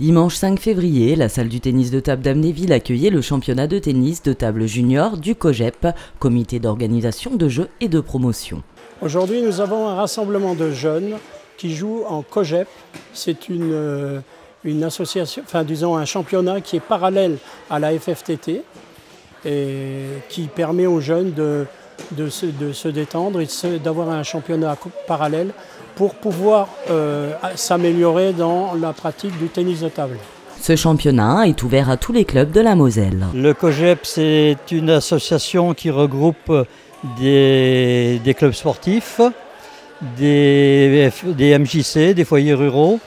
Dimanche 5 février, la salle du tennis de table d'Amnéville accueillait le championnat de tennis de table junior du COJEP, comité d'organisation de jeux et de promotion. Aujourd'hui, nous avons un rassemblement de jeunes qui jouent en COJEP. C'est une association, enfin disons un championnat qui est parallèle à la FFTT et qui permet aux jeunes de se détendre et d'avoir un championnat parallèle pour pouvoir s'améliorer dans la pratique du tennis de table. Ce championnat est ouvert à tous les clubs de la Moselle. Le COJEP, c'est une association qui regroupe des clubs sportifs, des MJC, des foyers ruraux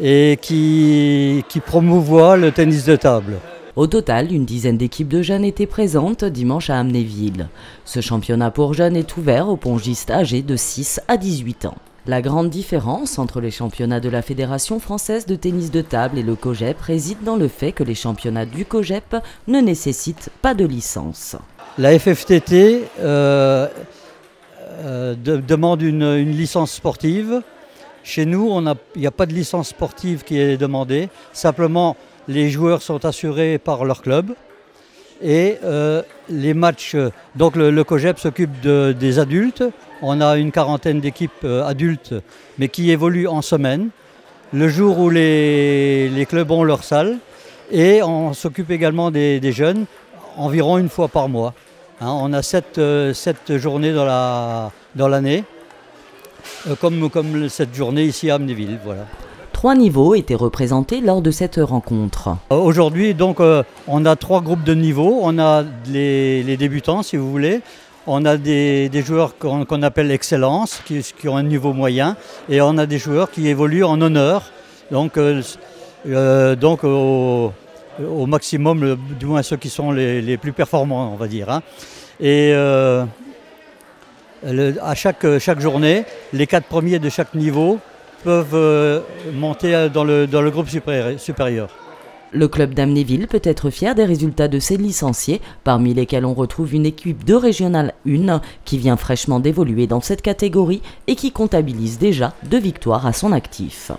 et qui promouvoit le tennis de table. Au total, une dizaine d'équipes de jeunes étaient présentes dimanche à Amnéville. Ce championnat pour jeunes est ouvert aux pongistes âgés de 6 à 18 ans. La grande différence entre les championnats de la Fédération française de tennis de table et le COJEP réside dans le fait que les championnats du COJEP ne nécessitent pas de licence. La FFTT demande une licence sportive. Chez nous, il n'y a pas de licence sportive qui est demandée. Simplement, les joueurs sont assurés par leur club. Et les matchs, donc le COJEP s'occupe des adultes. On a une quarantaine d'équipes adultes, mais qui évoluent en semaine, le jour où les clubs ont leur salle. Et on s'occupe également des jeunes, environ une fois par mois. Hein, on a sept journées dans l'année, comme cette journée ici à Amnéville. Voilà. 3 niveaux étaient représentés lors de cette rencontre. Aujourd'hui, donc, on a 3 groupes de niveaux. On a les débutants, si vous voulez. On a des joueurs qu'on appelle excellence, qui ont un niveau moyen. Et on a des joueurs qui évoluent en honneur. Donc, au maximum, du moins ceux qui sont les plus performants, on va dire. Hein. Et à chaque journée, les 4 premiers de chaque niveau peuvent monter dans le groupe supérieur. Le club d'Amnéville peut être fier des résultats de ses licenciés, parmi lesquels on retrouve une équipe de Régionale 1 qui vient fraîchement d'évoluer dans cette catégorie et qui comptabilise déjà 2 victoires à son actif.